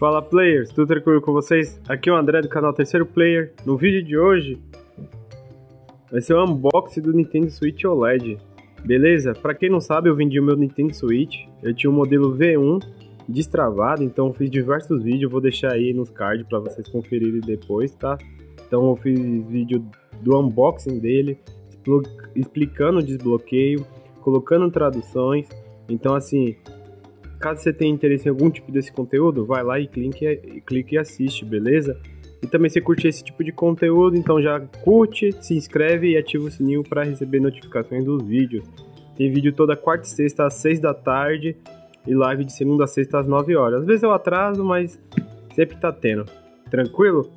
Fala players, tudo tranquilo com vocês? Aqui é o André do canal Terceiro Player. No vídeo de hoje vai ser o unboxing do Nintendo Switch OLED. Beleza? Pra quem não sabe, eu vendi o meu Nintendo Switch. Eu tinha o modelo V1 destravado, então eu fiz diversos vídeos. Vou deixar aí nos cards pra vocês conferirem depois, tá? Então eu fiz vídeo do unboxing dele, explicando o desbloqueio, colocando traduções. Então assim, caso você tenha interesse em algum tipo desse conteúdo, vai lá e clique e assiste, beleza? E também se curte esse tipo de conteúdo, então já curte, se inscreve e ativa o sininho para receber notificações dos vídeos. Tem vídeo toda quarta e sexta às 6 da tarde e live de segunda a sexta às 9 horas. Às vezes eu atraso, mas sempre tá tendo. Tranquilo?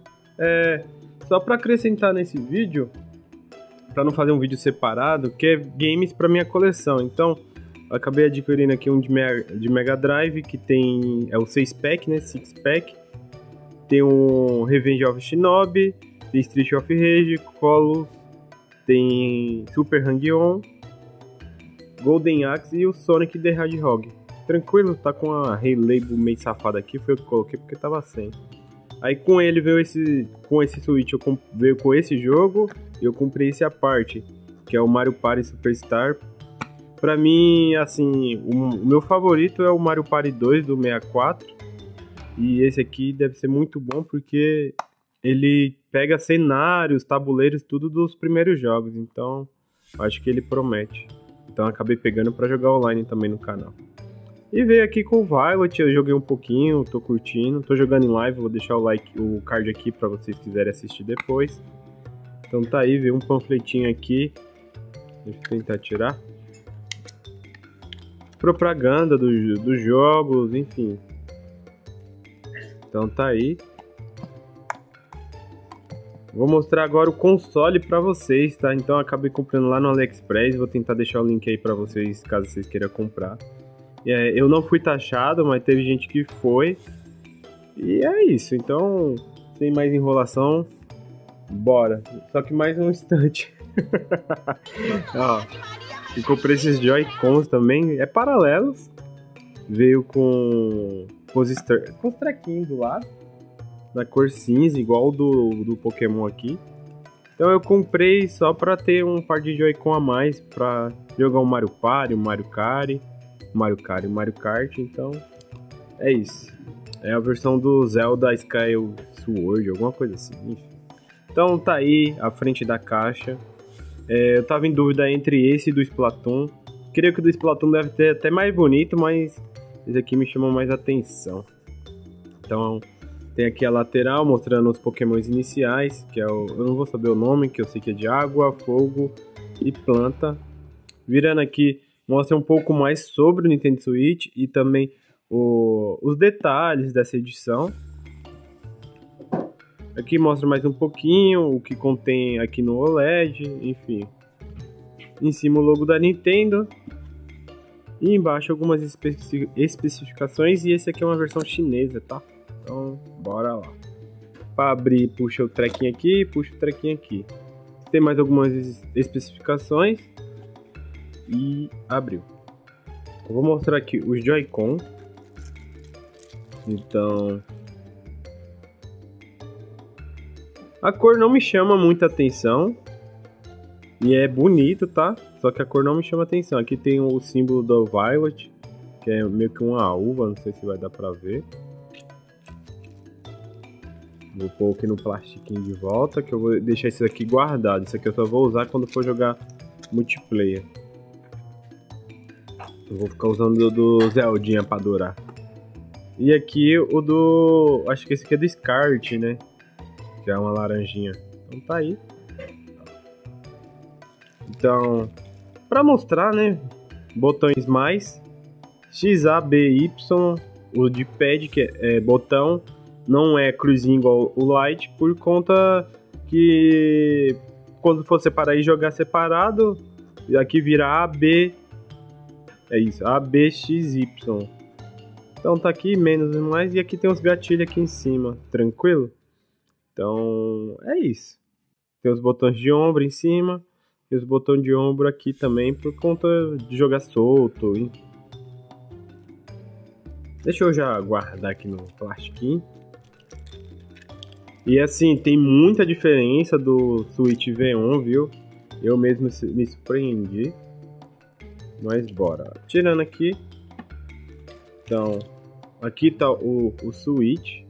Só para acrescentar nesse vídeo, para não fazer um vídeo separado, que é games para minha coleção. Então acabei adquirindo aqui um de Mega Drive, que tem o 6-pack, né, 6-pack. Tem um Revenge of Shinobi, tem Street of Rage, Colors, tem Super Hang-On, Golden Axe e o Sonic the Hedgehog. Tranquilo, tá com a relabel meio safada aqui, foi eu que coloquei porque tava sem. Aí com ele veio com esse Switch, veio com esse jogo e eu comprei esse à parte, que é o Mario Party Superstar. Pra mim, assim, o meu favorito é o Mario Party 2 do 64. E esse aqui deve ser muito bom porque ele pega cenários, tabuleiros, tudo dos primeiros jogos. Então, acho que ele promete. Então, acabei pegando pra jogar online também no canal. E veio aqui com o Violet, eu joguei um pouquinho, tô curtindo. Tô jogando em live, vou deixar o like, o card aqui pra vocês quiserem assistir depois. Então tá aí, veio um panfletinho aqui. Deixa eu tentar tirar. Propaganda dos jogos, enfim. Então tá aí. Vou mostrar agora o console pra vocês, tá? Então eu acabei comprando lá no AliExpress. Vou tentar deixar o link aí pra vocês, caso vocês queiram comprar. Eu não fui taxado, mas teve gente que foi. E é isso, então, sem mais enrolação, bora. Só que mais um instante. Ó. E comprei esses Joy-Cons também, paralelos. Veio com os trequinhos do lado, na cor cinza, igual do Pokémon aqui. Então eu comprei só pra ter um par de Joy-Con a mais, pra jogar o Mario Party, o Mario Kart, então é isso. É a versão do Zelda Sky Sword, alguma coisa assim, enfim. Então tá aí a frente da caixa. Eu tava em dúvida entre esse e do Splatoon. Creio que o do Splatoon deve ter até mais bonito, mas esse aqui me chamou mais atenção. Então, tem aqui a lateral mostrando os pokémons iniciais, que é eu não vou saber o nome, que eu sei que é de água, fogo e planta. Virando aqui, mostra um pouco mais sobre o Nintendo Switch e também os detalhes dessa edição. Aqui mostra mais um pouquinho o que contém aqui no OLED, enfim. Em cima o logo da Nintendo. E embaixo algumas especificações. E esse aqui é uma versão chinesa, tá? Então, bora lá. Para abrir, puxa o trequinho aqui e puxa o trequinho aqui. Tem mais algumas especificações. E abriu. Eu vou mostrar aqui os Joy-Con. Então, a cor não me chama muita atenção, e é bonito, tá? Só que a cor não me chama atenção. Aqui tem o símbolo do Violet, que é meio que uma uva, não sei se vai dar pra ver. Vou pôr aqui no plastiquinho de volta, que eu vou deixar isso aqui guardado. Isso aqui eu só vou usar quando for jogar multiplayer. Eu vou ficar usando o do Zeldinha pra adorar. E aqui o do... acho que esse aqui é do Scarlet, né? Que é uma laranjinha. Então tá aí. Então, pra mostrar, né, botões mais X, A, B, Y. O de pad, que é botão, não é cruzinho igual o Lite, por conta que quando for separar e jogar separado, aqui vira A, B. É isso, A, B, X, Y. Então tá aqui, menos e mais. E aqui tem uns gatilhos aqui em cima. Tranquilo? Então, é isso. Tem os botões de ombro em cima. E os botões de ombro aqui também, por conta de jogar solto. Deixa eu já guardar aqui no plastiquinho. E assim, tem muita diferença do Switch V1, viu? Eu mesmo me surpreendi. Mas bora. Tirando aqui. Então, aqui tá o Switch.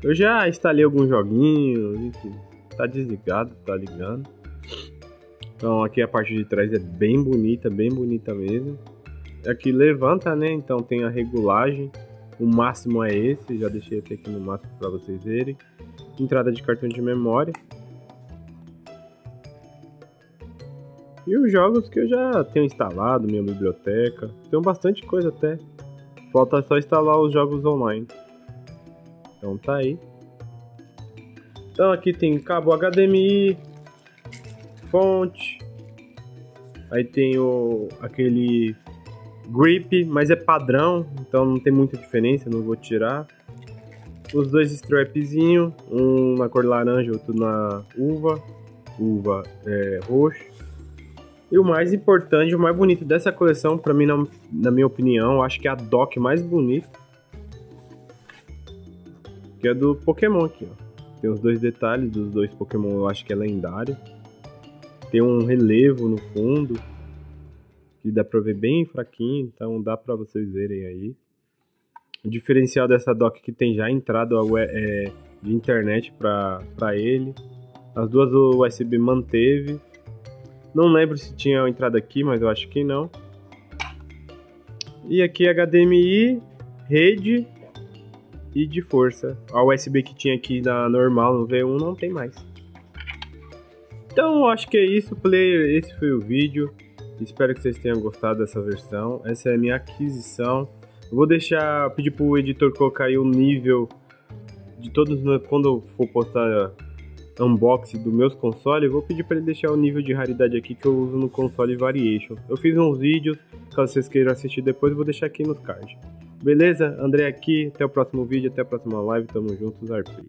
Eu já instalei alguns joguinhos, enfim. Tá desligado, tá ligando. Então aqui a parte de trás é bem bonita mesmo. Aqui levanta, né? Então tem a regulagem. O máximo é esse, já deixei até aqui no máximo para vocês verem. Entrada de cartão de memória. E os jogos que eu já tenho instalado, minha biblioteca. Tem bastante coisa até. Falta só instalar os jogos online. Então tá aí. Então aqui tem cabo HDMI, fonte. Aí tem aquele grip, mas é padrão, então não tem muita diferença, não vou tirar. Os dois strapzinhos, um na cor laranja, outro na uva é roxo. E o mais importante, o mais bonito dessa coleção, pra mim, na minha opinião, eu acho que é a dock mais bonita, que é do Pokémon aqui, ó. Tem os dois detalhes dos dois Pokémon, eu acho que é lendário. Tem um relevo no fundo, que dá pra ver bem fraquinho, então dá pra vocês verem aí. O diferencial dessa dock que tem já entrada de internet pra ele. As duas USB manteve. Não lembro se tinha entrada aqui, mas eu acho que não. E aqui HDMI, rede e de força. A USB que tinha aqui na normal, no V1, não tem mais. Então eu acho que é isso, player. Esse foi o vídeo. Espero que vocês tenham gostado dessa versão. Essa é a minha aquisição. Eu vou pedir para o editor colocar aí o nível de todos, quando eu for postar unboxing dos meus consoles, eu vou pedir para ele deixar o nível de raridade aqui que eu uso no console Variation. Eu fiz uns vídeos, caso vocês queiram assistir depois, eu vou deixar aqui nos cards. Beleza? André aqui, até o próximo vídeo, até a próxima live, tamo juntos, Arpi.